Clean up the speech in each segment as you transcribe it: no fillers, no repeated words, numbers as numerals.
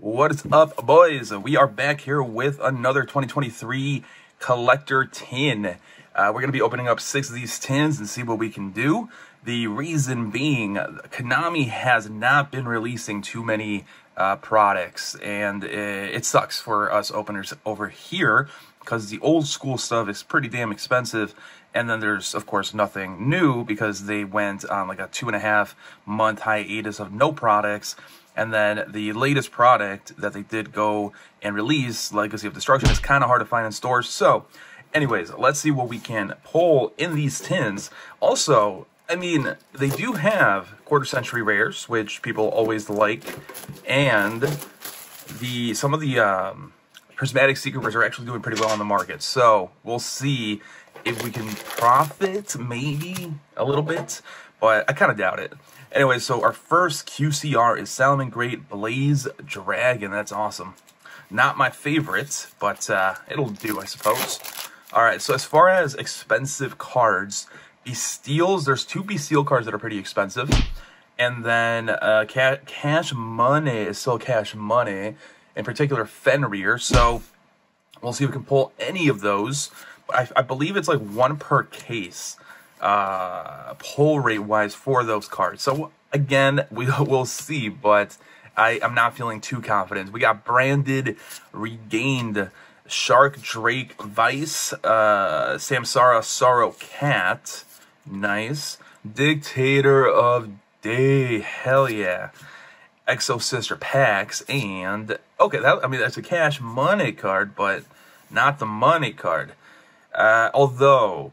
What's up, boys? We are back here with another 2023 collector tin. We're gonna be opening up 6 of these tins and see what we can do. The reason being, Konami has not been releasing too many products, and it sucks for us openers over here because the old school stuff is pretty damn expensive. And then there's, of course, nothing new because they went on like a 2.5-month hiatus of no products. And then the latest product that they did go and release, Legacy of Destruction, is kind of hard to find in stores. So anyways, let's see what we can pull in these tins. Also, I mean, they do have quarter-century rares, which people always like. And some of the prismatic secrets are actually doing pretty well on the market. So we'll see if we can profit, maybe, a little bit. But I kind of doubt it. Anyway, so our first QCR is Salomon Great Blaze Dragon. That's awesome. Not my favorite, but it'll do, I suppose. All right, so as far as expensive cards, Besteels, there's 2 Besteel cards that are pretty expensive. And then Cash Money is still Cash Money, in particular Fenrir. So we'll see if we can pull any of those. I believe it's like 1 per case. Pull rate wise for those cards. So again, we'll see, but I'm not feeling too confident. We got Branded, Regained, Shark Drake Vice, Samsara Sorrow Cat, nice, Dictator of Day, hell yeah, Exosister Packs, and okay, that's a Cash Money card, but not the money card. Although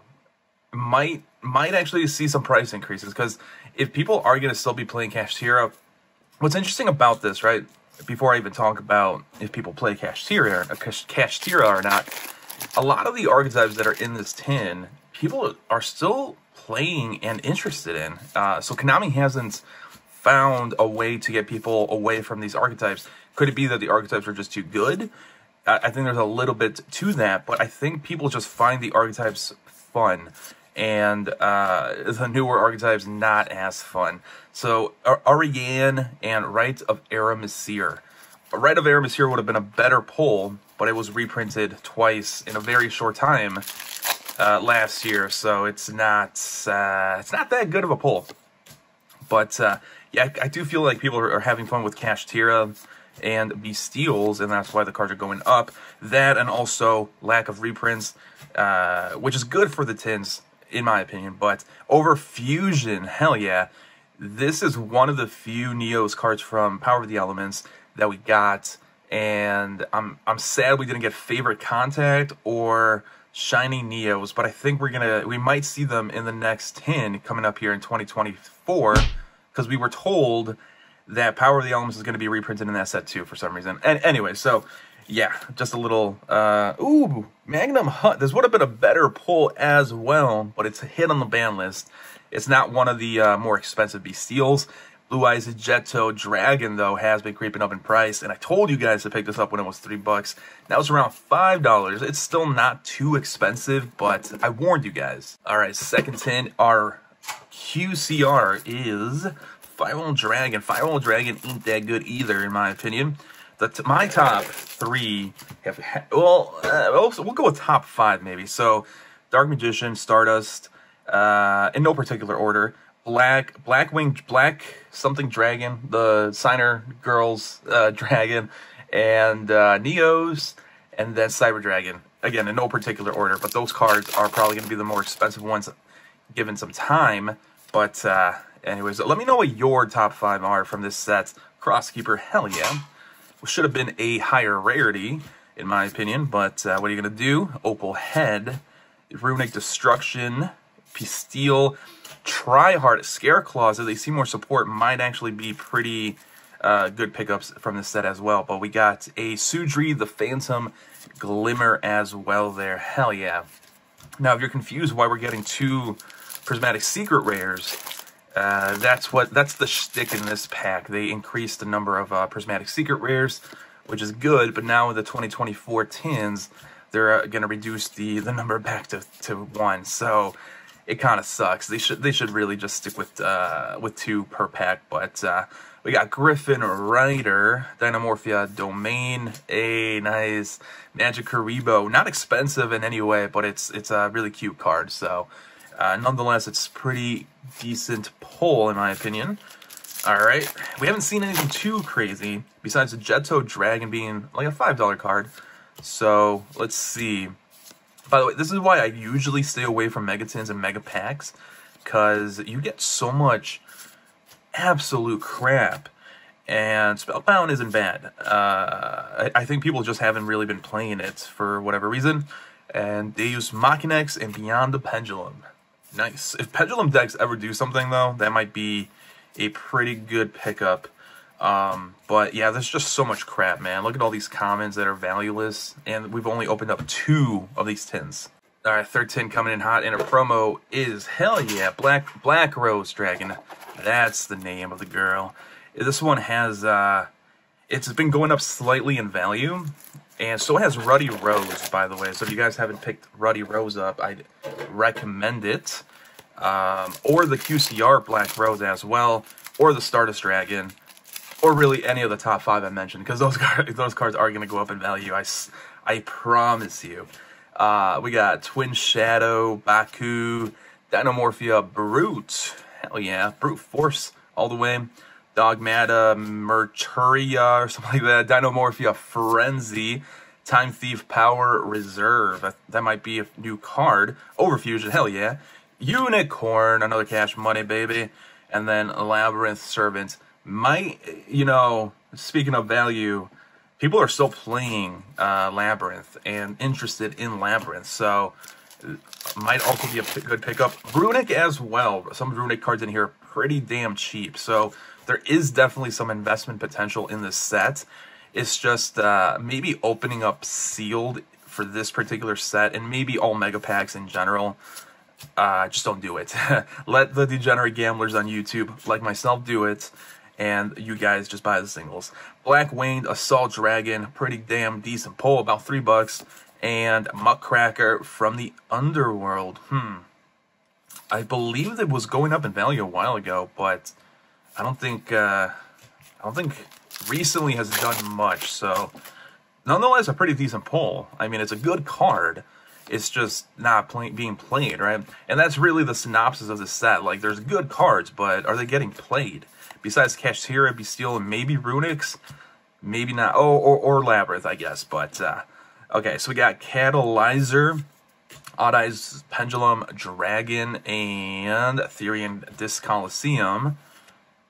might actually see some price increases, because if people are going to still be playing Kashtira, what's interesting about this, right, before I even talk about if people play Kashtira or not, a lot of the archetypes that are in this tin, people are still playing and interested in. So Konami hasn't found a way to get people away from these archetypes. Could it be that the archetypes are just too good? I think there's a little bit to that, but I think people just find the archetypes fun, and the newer archetypes not as fun. So Ariane and Rite of Aramesir. Rite of Aramesir would have been a better pull, but it was reprinted twice in a very short time last year, so it's not that good of a pull. But yeah, I do feel like people are having fun with Kashtira and Besteels, and that's why the cards are going up. That, and also lack of reprints, which is good for the tins, in my opinion. But Overfusion, hell yeah. This is one of the few Neos cards from Power of the Elements that we got, and I'm sad we didn't get Favorite Contact or Shiny Neos, but I think we might see them in the next tin coming up here in 2024, because we were told that Power of the Elements is going to be reprinted in that set too for some reason. And anyway, so yeah, just a little, ooh, Magnum Hunt. This would have been a better pull as well, but it's a hit on the ban list. It's not one of the more expensive Besteels. Blue Eyes Jetto Dragon, though, has been creeping up in price, and I told you guys to pick this up when it was $3. Now it's around $5. It's still not too expensive, but I warned you guys. All right, second tin, our QCR is Firewall Dragon. Firewall Dragon ain't that good either, in my opinion. My top 3 have, well, we'll go with top 5 maybe. So Dark Magician, Stardust, in no particular order, Black-Winged something Dragon, the Signer Girls Dragon, and Neos, and then Cyber Dragon. Again, in no particular order, but those cards are probably going to be the more expensive ones given some time. But anyways, let me know what your top 5 are from this set. Crosskeeper, hell yeah. Should have been a higher rarity, in my opinion, but what are you going to do? Opal Head, Runic Destruction, Pisteel, Tryhard, Scareclaws, as they see more support, might actually be pretty good pickups from this set as well. But we got a Sudri, the Phantom Glimmer as well there. Hell yeah. Now, if you're confused why we're getting 2 Prismatic Secret Rares, that's the shtick in this pack. They increased the number of Prismatic Secret Rares, which is good, but now with the 2024 tins, they're going to reduce the number back to 1, so it kind of sucks. They should really just stick with 2 per pack, but We got Griffin Rider, Dynamorphia Domain, a nice Magikaribo. Not expensive in any way, but it's a really cute card. So nonetheless, it's pretty decent pull in my opinion. All right, we haven't seen anything too crazy besides the Jetto Dragon being like a $5 card. So let's see. By the way, this is why I usually stay away from Megatins and Mega Packs, because you get so much absolute crap, and Spellbound isn't bad. I think people just haven't really been playing it for whatever reason, and they use Machinex and Beyond the Pendulum. Nice. If Pendulum decks ever do something, though, that might be a pretty good pickup. But yeah, there's just so much crap, man. Look at all these commons that are valueless, and we've only opened up 2 of these tins. All right, third tin coming in hot, and a promo is, hell yeah, Black Rose Dragon. That's the name of the girl. This one has, it's been going up slightly in value, and so it has Ruddy Rose, by the way. So if you guys haven't picked Ruddy Rose up, I'd recommend it. Or the QCR Black Rose as well, or the Stardust Dragon. Or really any of the top 5 I mentioned, because those cards are going to go up in value, I promise you. We got Twin Shadow, Baku, Dynamorphia, Brute, hell yeah, Brute Force all the way, Dogmata, Mercuria or something like that, Dynamorphia, Frenzy, Time Thief, Power Reserve, that might be a new card, Overfusion, hell yeah, Unicorn, another Cash Money baby, and then Labyrinth Servant. You know, speaking of value, people are still playing Labyrinth and interested in Labyrinth, so might also be a good pickup. Runic as well. Some Runic cards in here are pretty damn cheap, so there is definitely some investment potential in this set. It's just maybe opening up sealed for this particular set, and maybe all Mega Packs in general. Just don't do it. Let the degenerate gamblers on YouTube like myself do it. And you guys just buy the singles. Black-Winged Assault Dragon, pretty damn decent pull, about $3. And Muckraker From the Underworld. I believe it was going up in value a while ago, but I don't think recently has done much. So, nonetheless, a pretty decent pull. I mean, it's a good card. It's just not being played, right? And that's really the synopsis of this set. Like, there's good cards, but are they getting played? Besides Kashtira, Besteel, and maybe Runix, maybe not. Oh, or Labyrinth, I guess. But, okay, so we got Catalyzer, Odd Eyes Pendulum Dragon, and Therian Disc Coliseum.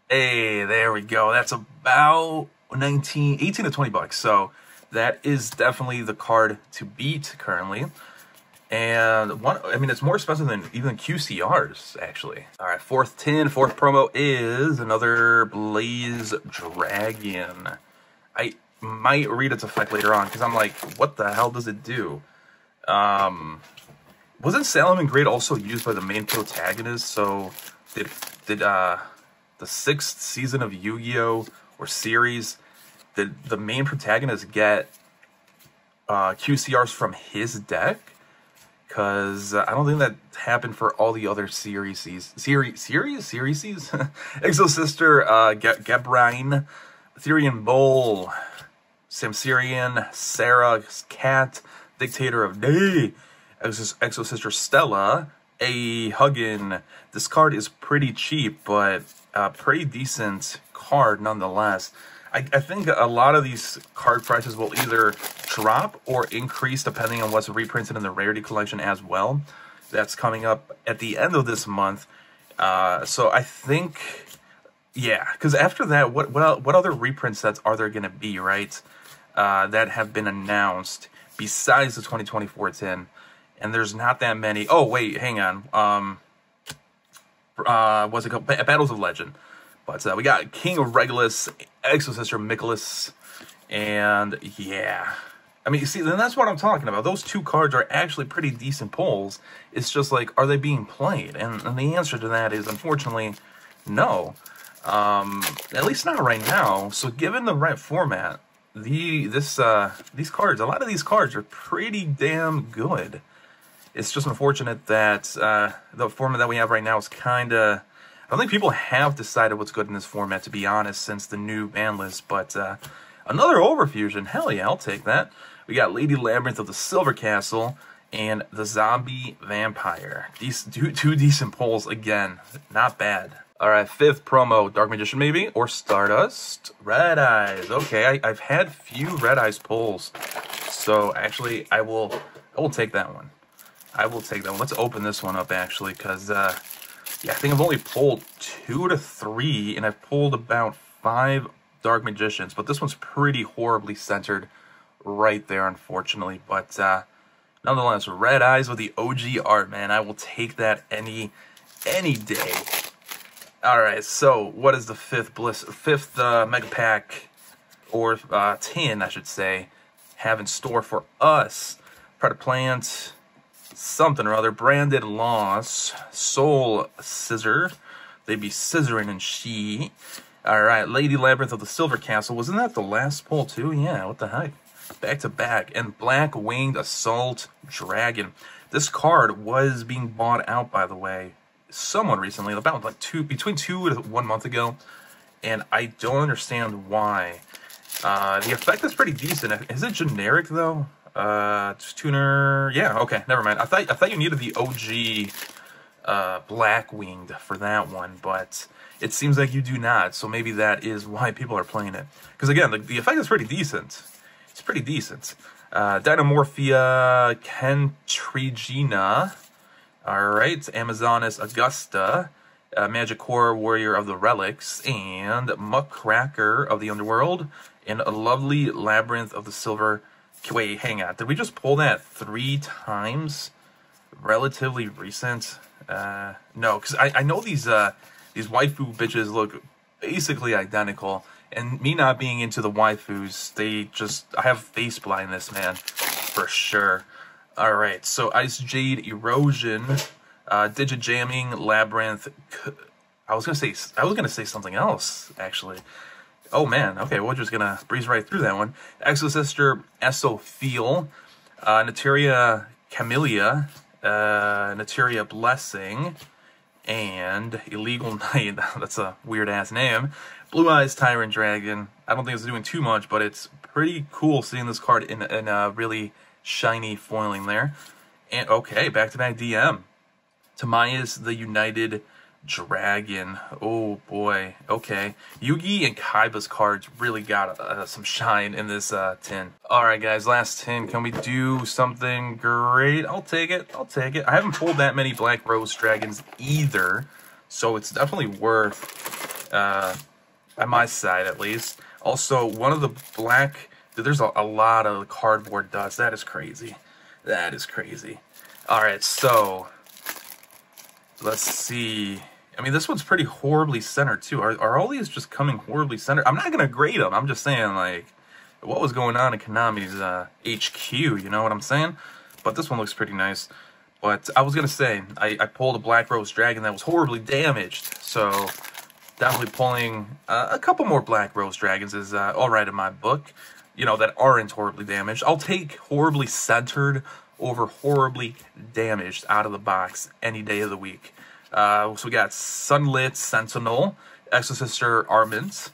Hey, there we go. That's about 18 to $20. So that is definitely the card to beat currently. And I mean, it's more expensive than even QCRs, actually. All right, fourth tin, fourth promo is another Blaze Dragon. I might read its effect later on, because I'm like, what the hell does it do? Wasn't Salomon Great also used by the main protagonist? So did the 6th season of Yu-Gi-Oh! Or series, did the main protagonist get QCRs from his deck? Because I don't think that happened for all the other series? Exosister, Gebrine, Therian Bowl, Samsara Sorrow Cat, Dictator of Day, Exosister Stella, A. Huggin. This card is pretty cheap, but a pretty decent card nonetheless. I think a lot of these card prices will either drop or increase depending on what's reprinted in the Rarity Collection as well. That's coming up at the end of this month. So I think, yeah, because after that, what other reprint sets are there going to be, right, that have been announced besides the 2024 tin? And there's not that many. Oh, wait, hang on. What's it called? Battles of Legend. But we got King Regulus, Exosister Mikolas, and yeah. I mean, you see, then that's what I'm talking about. Those 2 cards are actually pretty decent pulls. It's just like, are they being played? And the answer to that is, unfortunately, no. At least not right now. So given the right format, these cards, a lot of these cards are pretty damn good. It's just unfortunate that the format that we have right now is kind of... I don't think people have decided what's good in this format, to be honest, since the new ban list, but another Overfusion. Hell yeah, I'll take that. We got Lady Labyrinth of the Silver Castle and the Zombie Vampire. These two decent pulls again. Not bad. All right, fifth promo, Dark Magician maybe, or Stardust. Red Eyes. Okay, I've had few Red Eyes pulls, so actually I will take that one. I will take that one. Let's open this one up, actually, because, yeah, I think I've only pulled 2 to 3, and I've pulled about 5 Dark Magicians, but this one's pretty horribly centered right there, unfortunately, but nonetheless, Red Eyes with the OG art, man. I will take that any day. All right, so what is the fifth Mega Pack, or tin, I should say, have in store for us? Try to plant something or other. Branded loss, soul scissor. They be scissoring and she. All right, Lady Labyrinth of the Silver Castle. Wasn't that the last pull too? Yeah, what the heck? Back to back. And Black-Winged Assault Dragon. This card was being bought out, by the way, somewhat recently, about like between two to one month ago, and I don't understand why. The effect is pretty decent. Is it generic though? Tuner, yeah, okay, never mind. I thought you needed the OG Black Winged for that one, but it seems like you do not, so maybe that is why people are playing it. Because again, the effect is pretty decent. It's pretty decent. Dinomorphia Kentrigina, alright, Amazonas Augusta, Magikor Warrior of the Relics, and Muckraker of the Underworld, and a lovely Labyrinth of the Silver. Wait, hang on. Did we just pull that 3 times? Relatively recent? No, because I know these waifu bitches look basically identical, and me not being into the waifus, they just, I have face blindness, man, for sure. All right, so Ice Jade Erosion, Digijamming, Labyrinth. I was gonna say something else actually. Oh man, okay, we're just gonna breeze right through that one. Exosister, Esophiel, Neteria Camellia, Neteria Blessing, and Illegal Knight. That's a weird ass name. Blue Eyes Tyrant Dragon. I don't think it's doing too much, but it's pretty cool seeing this card in a really shiny foiling there. And okay, back to back DM. Tamaya's the United Dragon. Oh boy. Okay. Yugi and Kaiba's cards really got some shine in this tin. Alright guys, last tin. Can we do something great? I'll take it. I'll take it. I haven't pulled that many Black Rose Dragons either, so it's definitely worth, on my side at least. Also, one of the black... Dude, there's a lot of cardboard dust. That is crazy. That is crazy. Alright, so... Let's see... I mean, this one's pretty horribly centered, too. Are all these just coming horribly centered? I'm not going to grade them. I'm just saying, like, what was going on in Konami's HQ, you know what I'm saying? But this one looks pretty nice. But I was going to say, I pulled a Black Rose Dragon that was horribly damaged. So, definitely pulling a couple more Black Rose Dragons is all right in my book. You know, that aren't horribly damaged. I'll take horribly centered over horribly damaged out of the box any day of the week. So we got Sunlit Sentinel, Exosister Armament,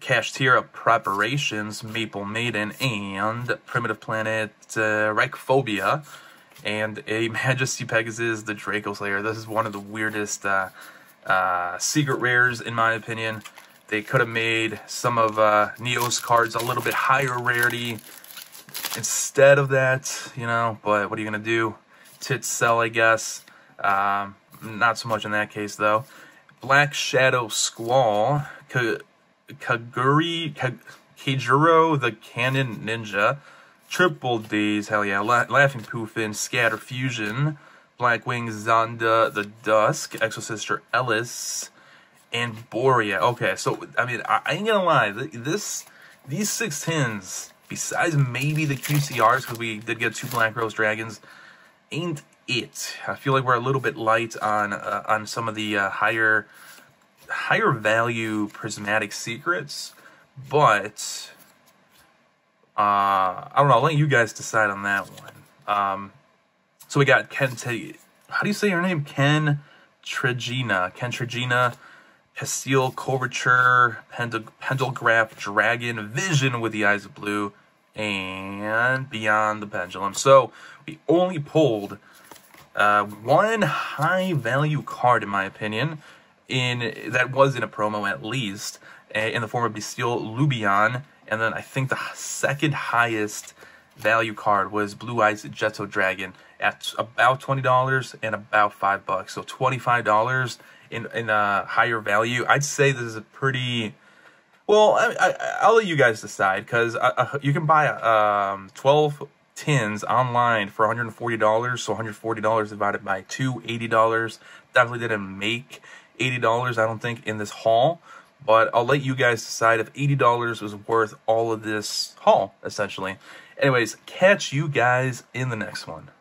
Kashtira Preparations, Maple Maiden, and Primitive Planet Reichphobia, and a Majesty Pegasus, the Draco Slayer. This is one of the weirdest secret rares, in my opinion. They could have made some of Neos cards a little bit higher rarity instead of that, you know, but what are you going to do? Tit sell, I guess. Not so much in that case, though. Black Shadow Squall, Kaguro the Cannon Ninja, Triple D's, hell yeah, Laughing Poofin, Scatter Fusion, Black Wing Zonda the Dusk, Exosister Ellis, and Borea. Okay, so, I mean, I ain't gonna lie, these 6 tins, besides maybe the QCRs, because we did get 2 Black Rose Dragons, ain't it. I feel like we're a little bit light on some of the higher value prismatic secrets, but, I don't know, I'll let you guys decide on that one. So we got Kente, how do you say your name? Ken... Kentragina, Hesiel, Coverture, Pendelgraph, Dragon, Vision with the Eyes of Blue, and Beyond the Pendulum. So we only pulled one high-value card, in my opinion, in that was in a promo at least, in the form of Besteel Lubion, and then I think the second highest value card was Blue Eyes Jetto Dragon at about $20 and about $5, so $25 in a higher value. I'd say this is a pretty well. I'll let you guys decide, because you can buy 12 tins online for $140, so $140 divided by two, $80. Definitely didn't make $80, I don't think, in this haul, but I'll let you guys decide if $80 was worth all of this haul, essentially. Anyways, catch you guys in the next one.